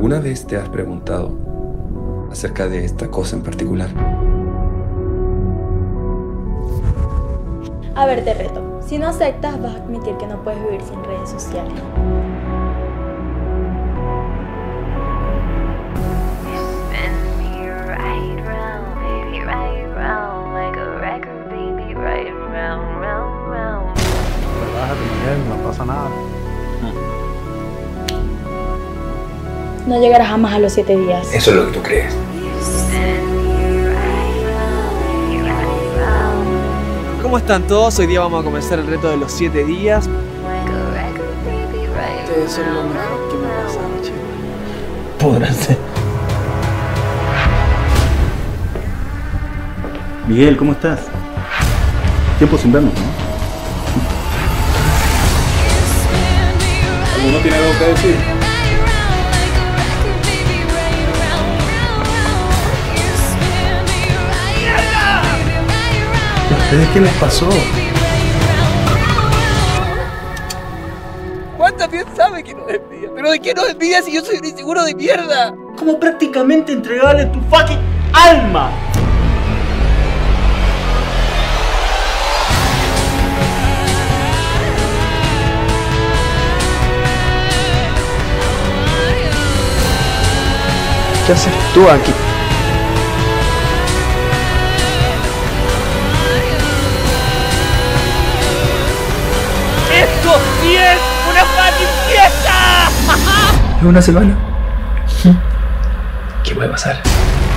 ¿Alguna vez te has preguntado acerca de esta cosa en particular? A ver, te reto. Si no aceptas, vas a admitir que no puedes vivir sin redes sociales. No pasa nada. No llegarás jamás a los 7 días. Eso es lo que tú crees. ¿Cómo están todos? Hoy día vamos a comenzar el reto de los 7 días. Ustedes son lo mejor que me ha pasado, chicos. Podrán ser. Miguel, ¿cómo estás? Tiempo sin vernos, ¿no? Uno tiene algo que decir. ¿A ustedes qué les pasó? ¿Cuántas bien sabe que no envidia? ¿Pero de qué no envidia si yo soy un inseguro de mierda? Como prácticamente entregarle tu fucking alma. ¿Qué haces tú aquí? ¡Esto sí es una fucking fiesta! ¿Es una semana? ¿Qué puede pasar?